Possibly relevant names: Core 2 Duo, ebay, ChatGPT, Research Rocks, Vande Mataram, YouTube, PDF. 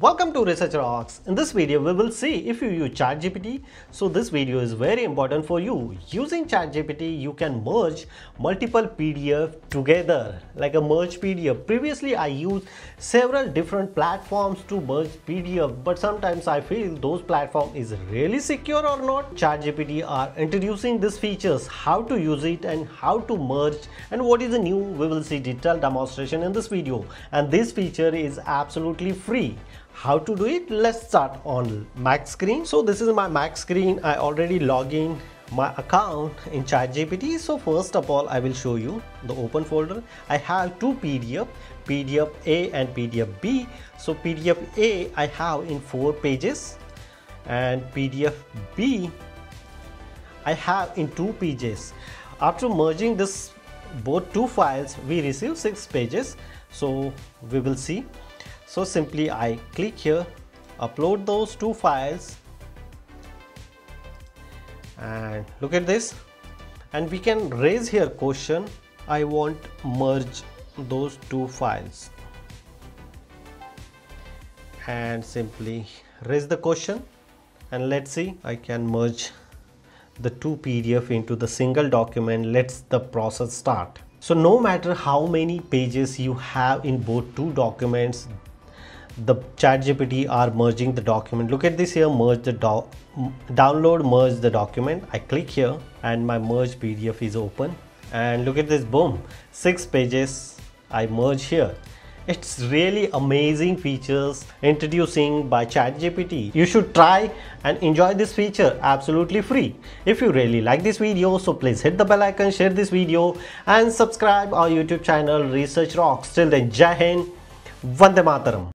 Welcome to Research Rocks. In this video we will see if you use ChatGPT. So this video is very important for you. Using ChatGPT you can merge multiple PDF together like a merge PDF. Previously I used several different platforms to merge PDF, but sometimes I feel those platform is really secure or not. ChatGPT are introducing these features, how to use it and how to merge and what is the new, we will see detailed demonstration in this video. And this feature is absolutely free. How to do it? Let's start on Mac screen. So this is my Mac screen. I already log in my account in ChatGPT. So first of all I will show you the open folder. I have two PDF A and PDF B. So PDF A I have in 4 pages and PDF B I have in 2 pages. After merging this both two files we receive 6 pages. So we will see. So simply I click here, upload those two files and look at this, and we can raise here question, I want merge those two files, and simply raise the question and let's see. I can merge the two PDF into the single document. Let's the process start. So no matter how many pages you have in both two documents, the ChatGPT are merging the document. Look at this here, merge the download merge the document. I click here and my merge PDF is open and look at this, boom, 6 pages I merge here. It's really amazing features introducing by ChatGPT. You should try and enjoy this feature absolutely free. If you really like this video, so please hit the bell icon, share this video and subscribe our YouTube channel Research Rocks. Till then, Jai Hind, Vande Mataram.